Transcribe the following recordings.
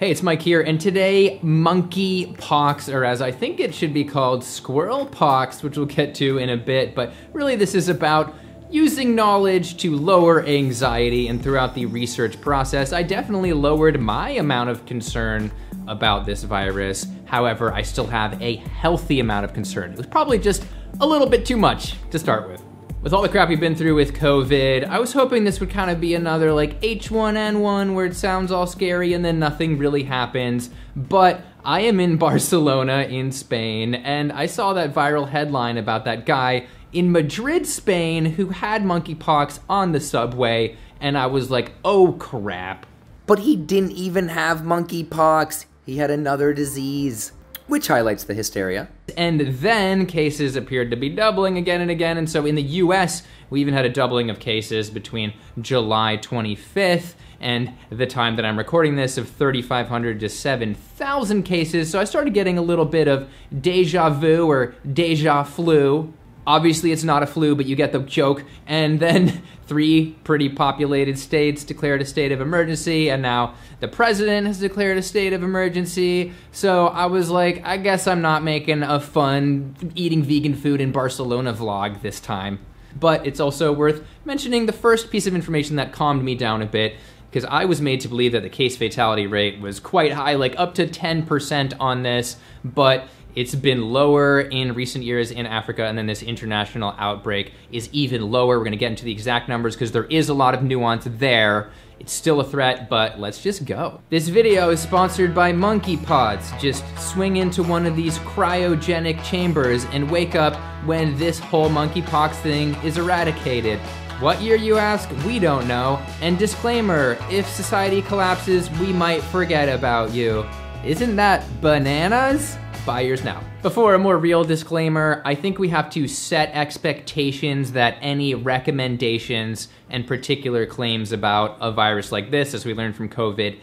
Hey, it's Mike here, and today monkeypox, or as I think it should be called, squirrel pox, which we'll get to in a bit, but really this is about using knowledge to lower anxiety, and throughout the research process, I definitely lowered my amount of concern about this virus. However, I still have a healthy amount of concern. It was probably just a little bit too much to start with. With all the crap we've been through with COVID, I was hoping this would kind of be another like H1N1 where it sounds all scary and then nothing really happens. But I am in Barcelona in Spain, and I saw that viral headline about that guy in Madrid, Spain, who had monkeypox on the subway, and I was like, oh crap. But he didn't even have monkeypox. He had another disease, which highlights the hysteria. And then cases appeared to be doubling again and again, and so in the US, we even had a doubling of cases between July 25th and the time that I'm recording this of 3,500 to 7,000 cases, so I started getting a little bit of deja vu or deja flu. Obviously it's not a flu, but you get the joke. And then 3 pretty populated states declared a state of emergency, and now the president has declared a state of emergency. So I was like, I guess I'm not making a fun eating vegan food in Barcelona vlog this time. But it's also worth mentioning the first piece of information that calmed me down a bit, because I was made to believe that the case fatality rate was quite high, like up to 10% on this, but it's been lower in recent years in Africa, and then this international outbreak is even lower. We're gonna get into the exact numbers because there is a lot of nuance there. It's still a threat, but let's just go. This video is sponsored by monkey pods. Just swing into one of these cryogenic chambers and wake up when this whole monkeypox thing is eradicated. What year, you ask? We don't know. And disclaimer, if society collapses, we might forget about you. Isn't that bananas? Buy yours now. Before a more real disclaimer, I think we have to set expectations that any recommendations and particular claims about a virus like this, as we learned from COVID,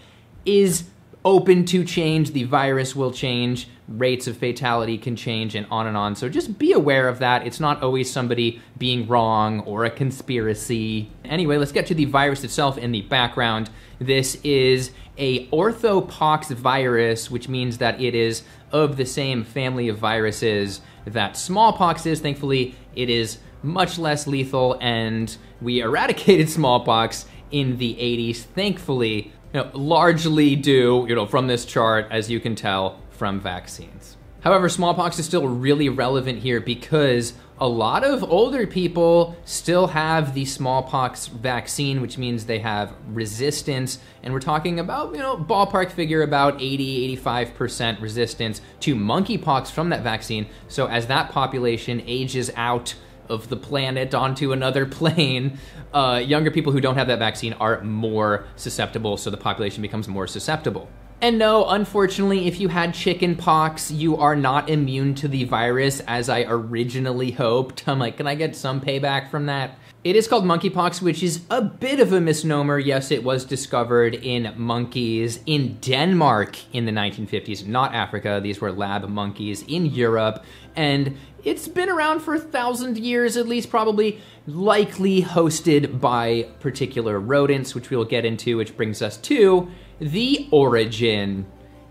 is open to change. The virus will change, rates of fatality can change, and on. So just be aware of that. It's not always somebody being wrong or a conspiracy. Anyway, let's get to the virus itself in the background. This is a orthopox virus, which means that it is of the same family of viruses that smallpox is. Thankfully, it is much less lethal, and we eradicated smallpox in the 80s, thankfully, largely due, from this chart, as you can tell, from vaccines. However, smallpox is still really relevant here because a lot of older people still have the smallpox vaccine, which means they have resistance. And we're talking about, ballpark figure about 80, 85% resistance to monkeypox from that vaccine. So as that population ages out of the planet onto another plane, younger people who don't have that vaccine are more susceptible, so the population becomes more susceptible. And no, unfortunately, if you had chicken pox, you are not immune to the virus as I originally hoped. I'm like, can I get some payback from that? It is called monkeypox, which is a bit of a misnomer. Yes, it was discovered in monkeys in Denmark in the 1950s, not Africa. These were lab monkeys in Europe. And it's been around for 1,000 years at least, probably, likely hosted by particular rodents, which we'll get into, which brings us to the origin.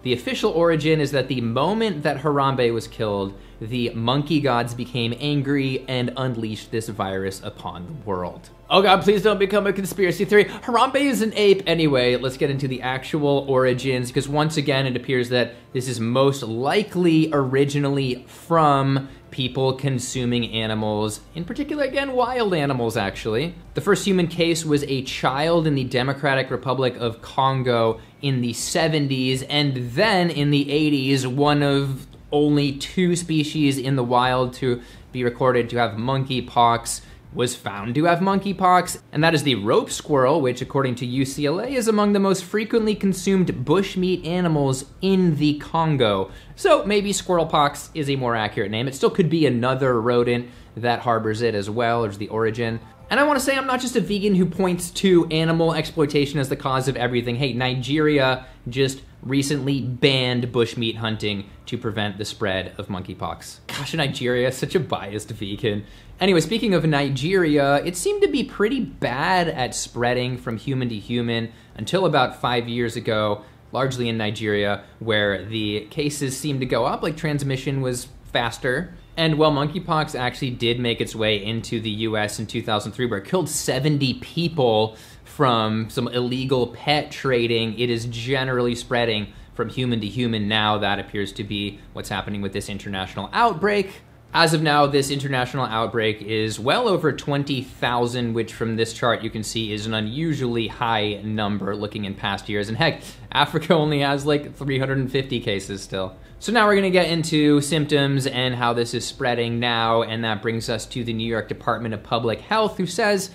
The official origin is that the moment that Harambe was killed, the monkey gods became angry and unleashed this virus upon the world. Oh God, please don't become a conspiracy theory. Harambe is an ape. Anyway, let's get into the actual origins, because once again, it appears that this is most likely originally from people consuming animals, in particular, again, wild animals, actually. The first human case was a child in the Democratic Republic of Congo in the 70s, and then in the 80s, one of only 2 species in the wild to be recorded to have monkeypox was found to have monkeypox, and that is the rope squirrel, which according to UCLA is among the most frequently consumed bushmeat animals in the Congo. So maybe squirrel pox is a more accurate name. It still could be another rodent that harbors it as well, or is the origin. And I want to say I'm not just a vegan who points to animal exploitation as the cause of everything. Hey, Nigeria just recently banned bushmeat hunting to prevent the spread of monkeypox. Gosh, Nigeria, such a biased vegan. Anyway, speaking of Nigeria, it seemed to be pretty bad at spreading from human to human until about 5 years ago. largely in Nigeria, where the cases seemed to go up, like transmission was faster. And while monkeypox actually did make its way into the US in 2003, where it killed 70 people from some illegal pet trading, it is generally spreading from human to human now. That appears to be what's happening with this international outbreak. As of now, this international outbreak is well over 20,000, which from this chart you can see is an unusually high number looking in past years. And heck, Africa only has like 350 cases still. So now we're gonna get into symptoms and how this is spreading now, and that brings us to the New York Department of Public Health, who says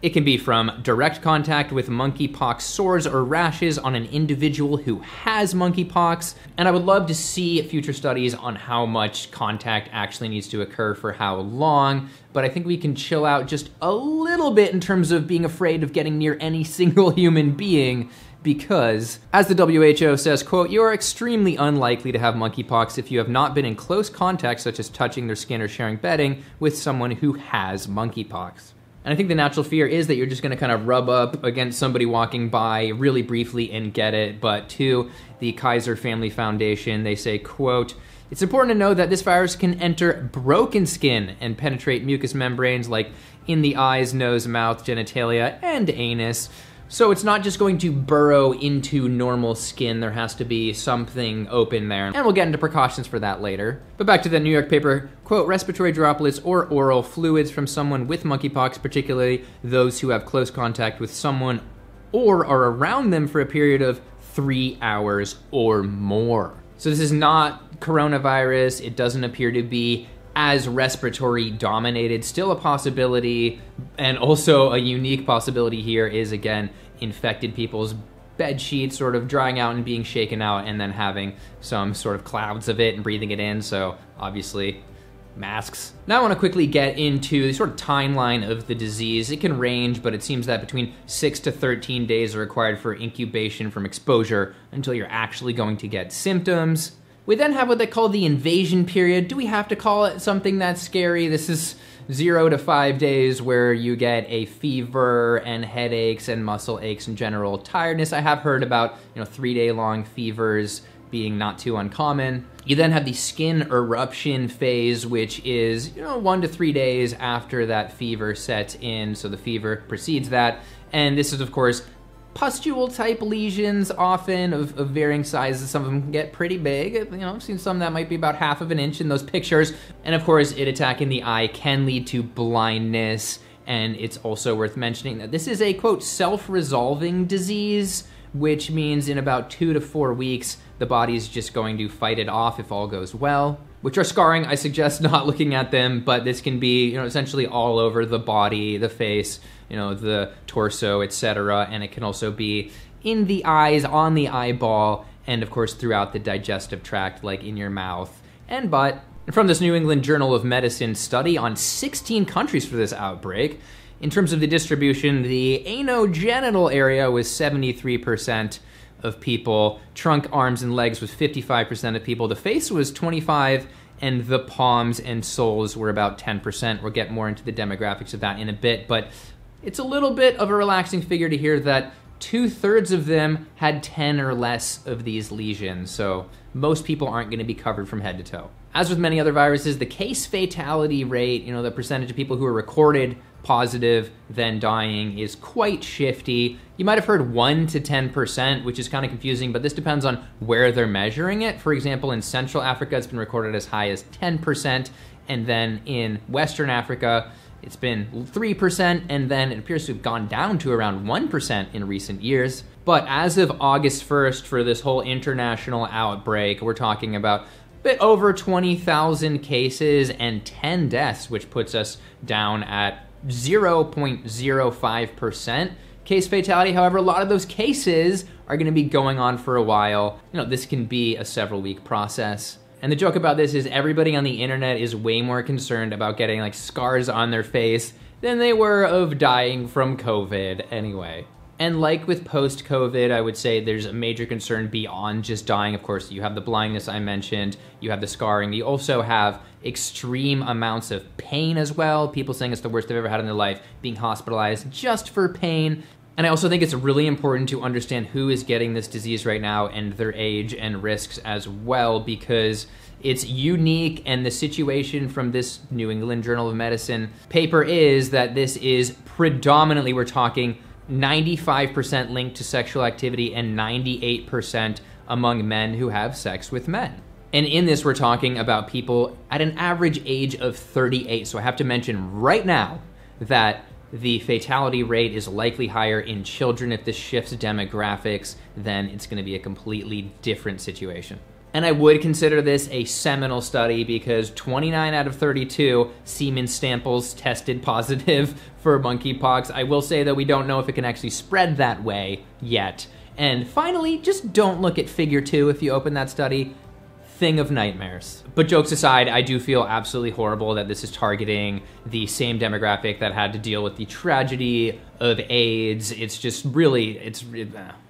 it can be from direct contact with monkeypox sores or rashes on an individual who has monkeypox. And I would love to see future studies on how much contact actually needs to occur for how long, but I think we can chill out just a little bit in terms of being afraid of getting near any single human being, because as the WHO says, quote, "You are extremely unlikely to have monkeypox if you have not been in close contact, such as touching their skin or sharing bedding, with someone who has monkeypox." And I think the natural fear is that you're just gonna kind of rub up against somebody walking by really briefly and get it. But to the Kaiser Family Foundation, they say, quote, "It's important to know that this virus can enter broken skin and penetrate mucous membranes like in the eyes, nose, mouth, genitalia, and anus. So it's not just going to burrow into normal skin. There has to be something open there." And we'll get into precautions for that later. But back to the New York paper, quote, "Respiratory droplets or oral fluids from someone with monkeypox, particularly those who have close contact with someone or are around them for a period of 3 hours or more." So this is not coronavirus. It doesn't appear to be as respiratory dominated. Still a possibility, and also a unique possibility here is, again, infected people's bed sheets sort of drying out and being shaken out and then having some sort of clouds of it and breathing it in, so obviously masks. Now I want to quickly get into the sort of timeline of the disease. It can range, but it seems that between 6 to 13 days are required for incubation from exposure until you're actually going to get symptoms. We then have what they call the invasion period. Do we have to call it something that's scary? This is 0 to 5 days where you get a fever and headaches and muscle aches and general tiredness. I have heard about, 3-day-long fevers being not too uncommon. You then have the skin eruption phase, which is, 1 to 3 days after that fever sets in. So the fever precedes that. And this is, of course, pustule-type lesions, often of varying sizes. Some of them get pretty big. I've seen some that might be about half of an inch in those pictures. And of course, it attacking the eye can lead to blindness. And it's also worth mentioning that this is a, quote, self-resolving disease, which means in about 2 to 4 weeks, the body's just going to fight it off if all goes well. Which are scarring, I suggest not looking at them, but this can be, essentially all over the body, the face, the torso, etc. And it can also be in the eyes, on the eyeball, and of course throughout the digestive tract, like in your mouth and butt. And from this New England Journal of Medicine study on 16 countries for this outbreak, in terms of the distribution, the anogenital area was 73%. Of people, trunk, arms, and legs was 55% of people, the face was 25%, and the palms and soles were about 10%. We'll get more into the demographics of that in a bit, but it's a little bit of a relaxing figure to hear that 2/3 of them had 10 or less of these lesions, so most people aren't gonna be covered from head to toe. As with many other viruses, the case fatality rate, the percentage of people who are recorded positive then dying, is quite shifty. You might have heard 1 to 10%, which is kind of confusing, but this depends on where they're measuring it. For example, in Central Africa, it's been recorded as high as 10%, and then in Western Africa, it's been 3%, and then it appears to have gone down to around 1% in recent years. But as of August 1st for this whole international outbreak, we're talking about a bit over 20,000 cases and 10 deaths, which puts us down at 0.05% case fatality. However, a lot of those cases are gonna be going on for a while. This can be a several week process. And the joke about this is everybody on the internet is way more concerned about getting like scars on their face than they were of dying from COVID anyway. And like with post-COVID, I would say there's a major concern beyond just dying. Of course, you have the blindness I mentioned, you have the scarring, you also have extreme amounts of pain as well. People saying it's the worst they've ever had in their life, being hospitalized just for pain. And I also think it's really important to understand who is getting this disease right now and their age and risks as well, because it's unique, and the situation from this New England Journal of Medicine paper is that this is predominantly, we're talking 95% linked to sexual activity and 98% among men who have sex with men. And in this, we're talking about people at an average age of 38. So I have to mention right now that the fatality rate is likely higher in children. If this shifts demographics, then it's going to be a completely different situation. And I would consider this a seminal study because 29 out of 32 semen samples tested positive for monkeypox. I will say that we don't know if it can actually spread that way yet. And finally, just don't look at figure 2 if you open that study. Thing of nightmares. But jokes aside, I do feel absolutely horrible that this is targeting the same demographic that had to deal with the tragedy of AIDS. It's just really, it's a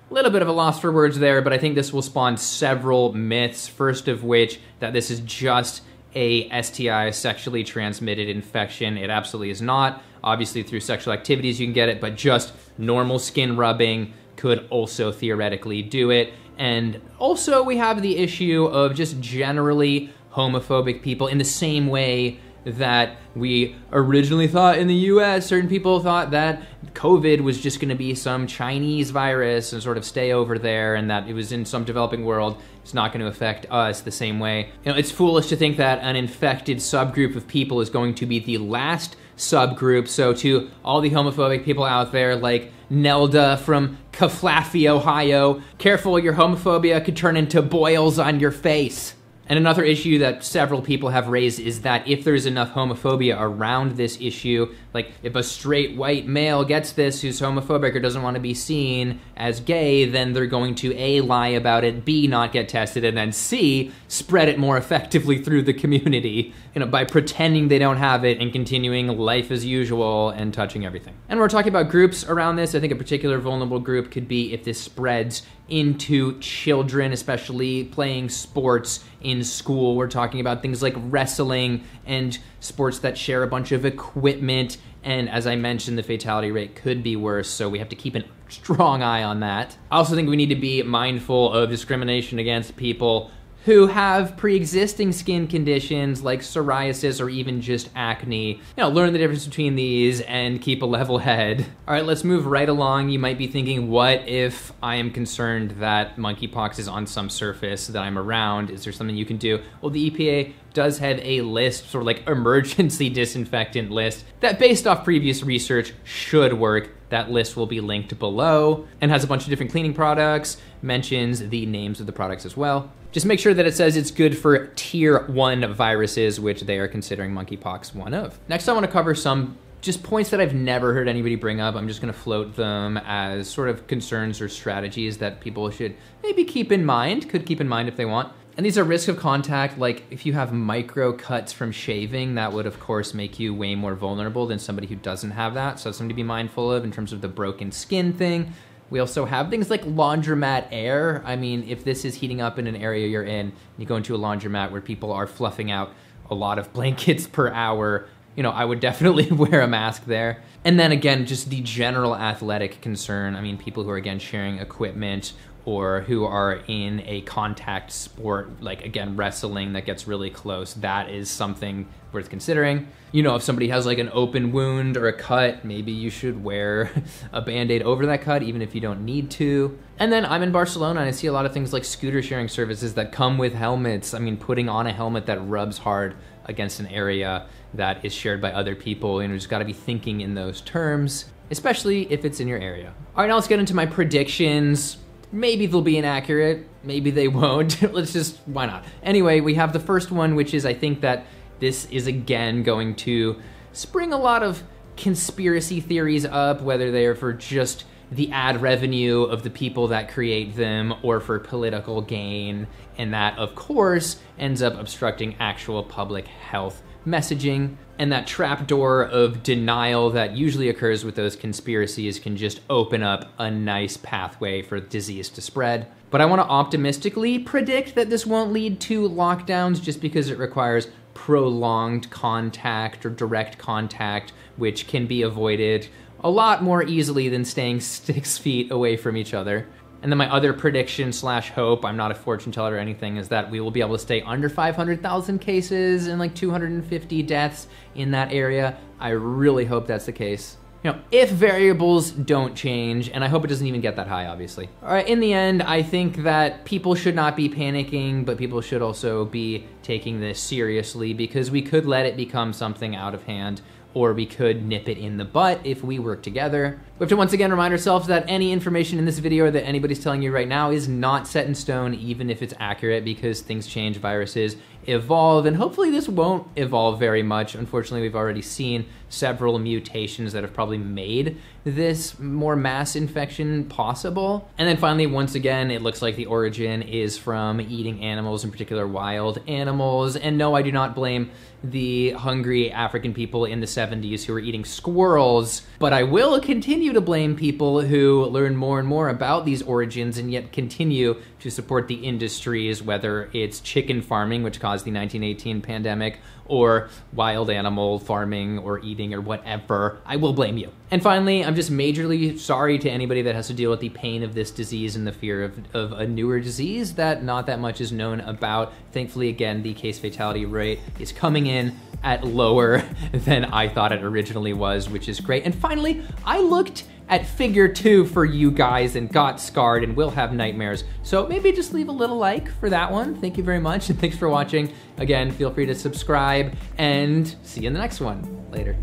little bit of a loss for words there, but I think this will spawn several myths, first of which that this is just a STI, sexually transmitted infection. It absolutely is not. Obviously through sexual activities you can get it, but just normal skin rubbing could also theoretically do it. And also we have the issue of just generally homophobic people in the same way that we originally thought in the US, certain people thought that COVID was just gonna be some Chinese virus and sort of stay over there and that it was in some developing world, it's not gonna affect us the same way. You know, it's foolish to think that an infected subgroup of people is going to be the last subgroup. So to all the homophobic people out there like Nelda from Kaflaffy, Ohio, careful, your homophobia could turn into boils on your face. And another issue that several people have raised is that if there's enough homophobia around this issue, like if a straight white male gets this who's homophobic or doesn't want to be seen as gay, then they're going to A, lie about it, B, not get tested, and then C, spread it more effectively through the community, you know, by pretending they don't have it and continuing life as usual and touching everything. And we're talking about groups around this. I think a particular vulnerable group could be if this spreads into children, especially playing sports in school. We're talking about things like wrestling and sports that share a bunch of equipment. And as I mentioned, the fatality rate could be worse, so we have to keep a strong eye on that. I also think we need to be mindful of discrimination against people who have pre-existing skin conditions like psoriasis or even just acne. You know, learn the difference between these and keep a level head. All right, let's move right along. You might be thinking, what if I am concerned that monkeypox is on some surface that I'm around? Is there something you can do? Well, the EPA does have a list, sort of like emergency disinfectant list, that based off previous research should work. That list will be linked below and has a bunch of different cleaning products, mentions the names of the products as well. Just make sure that it says it's good for tier 1 viruses, which they are considering monkeypox one of. Next, I want to cover some just points that I've never heard anybody bring up. I'm just going to float them as sort of concerns or strategies that people should maybe keep in mind, could keep in mind if they want. And these are risks of contact, like if you have micro cuts from shaving, that would of course make you way more vulnerable than somebody who doesn't have that. So that's something to be mindful of in terms of the broken skin thing. We also have things like laundromat air. I mean, if this is heating up in an area you're in, you go into a laundromat where people are fluffing out a lot of blankets per hour, you know, I would definitely wear a mask there. And then again, just the general athletic concern. I mean, people who are again sharing equipment or who are in a contact sport, like again, wrestling that gets really close, that is something worth considering. You know, if somebody has like an open wound or a cut, maybe you should wear a Band-Aid over that cut, even if you don't need to. And then I'm in Barcelona and I see a lot of things like scooter sharing services that come with helmets. I mean, putting on a helmet that rubs hard against an area that is shared by other people, and you just gotta be thinking in those terms, especially if it's in your area. All right, now let's get into my predictions. Maybe they'll be inaccurate, maybe they won't. Let's just, why not? Anyway, we have the first one, which is I think that this is again going to spring a lot of conspiracy theories up, whether they are for just the ad revenue of the people that create them or for political gain. And that of course ends up obstructing actual public health messaging. And that trapdoor of denial that usually occurs with those conspiracies can just open up a nice pathway for disease to spread. But I want to optimistically predict that this won't lead to lockdowns just because it requires prolonged contact or direct contact, which can be avoided a lot more easily than staying 6 feet away from each other. And then my other prediction slash hope, I'm not a fortune teller or anything, is that we will be able to stay under 500,000 cases and like 250 deaths in that area. I really hope that's the case. You know, if variables don't change, and I hope it doesn't even get that high, obviously. All right, in the end, I think that people should not be panicking, but people should also be taking this seriously because we could let it become something out of hand, or we could nip it in the butt if we work together. We have to once again remind ourselves that any information in this video that anybody's telling you right now is not set in stone, even if it's accurate, because things change, viruses evolve, and hopefully this won't evolve very much. Unfortunately, we've already seen several mutations that have probably made this more mass infection possible. And then finally, once again, it looks like the origin is from eating animals, in particular wild animals. And no, I do not blame the hungry African people in the 70s who were eating squirrels, but I will continue to blame people who learn more and more about these origins and yet continue to support the industries, whether it's chicken farming, which caused the 1918 pandemic, or wild animal farming or eating or whatever. I will blame you. And finally, I'm just majorly sorry to anybody that has to deal with the pain of this disease and the fear of a newer disease that not that much is known about. Thankfully, again, the case fatality rate is coming in at lower than I thought it originally was, which is great. And finally, I looked at figure 2 for you guys and got scarred and will have nightmares. So maybe just leave a little like for that one. Thank you very much and thanks for watching. Again, feel free to subscribe and see you in the next one. Later.